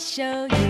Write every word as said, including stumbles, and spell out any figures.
show you.